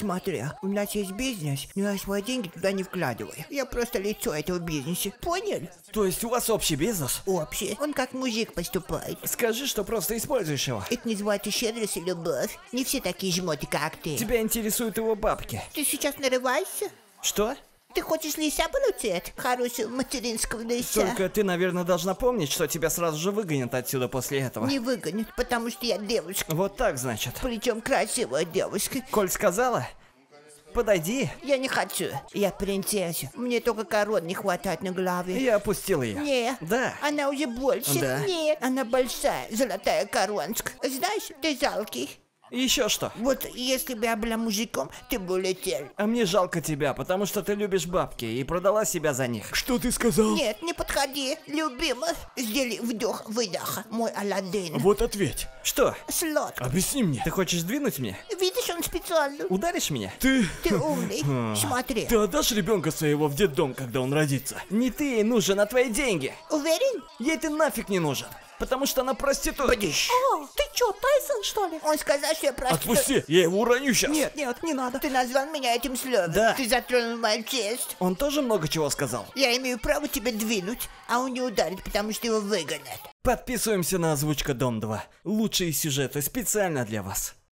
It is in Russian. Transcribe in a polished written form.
смотри, у нас есть бизнес, но я свои деньги туда не вкладываю. Я просто лицо этого бизнеса, понял? То есть у вас общий бизнес? Общий. Он как мужик поступает. Скажи, что просто используешь его. Это называется щедрость и любовь. Не все такие жмоты, как ты. Тебя интересуют его бабки. Ты сейчас нарываешься? Что? Ты хочешь лися получить? Хорошего материнского лися. Только ты, наверное, должна помнить, что тебя сразу же выгонят отсюда после этого. Не выгонят, потому что я девушка. Вот так, значит. Причем красивая девушка. Коль сказала, подойди. Я не хочу. Я принцесса. Мне только корон не хватает на голове. Я опустил ее. Не. Да. Она уже больше. Да. Нет. Она большая, золотая короночка. Знаешь, ты жалкий. Еще что? Вот если бы я была мужиком, ты бы улетел. А мне жалко тебя, потому что ты любишь бабки и продала себя за них. Что ты сказал? Нет, не подходи, любимый. Сделай вдох-выдох, мой Аладдин. Вот ответь. Что? Сладко. Объясни мне. Ты хочешь двинуть меня? Видишь, он специально. Ударишь меня? Ты умный. Смотри. Ты отдашь ребенка своего в детдом, когда он родится? Не ты ей нужен, а твои деньги. Уверен? Ей ты нафиг не нужен. Потому что она проститутка. О, ты чё, Тайсон, что ли? Он сказал, что я проститутка. Отпусти, я его уроню сейчас. Нет, нет, не надо. Ты назвал меня этим словом. Да. Ты затронул мою честь. Он тоже много чего сказал. Я имею право тебя двинуть, а он не ударит, потому что его выгонят. Подписываемся на «ОЗВУЧКА Дом 2». Лучшие сюжеты специально для вас.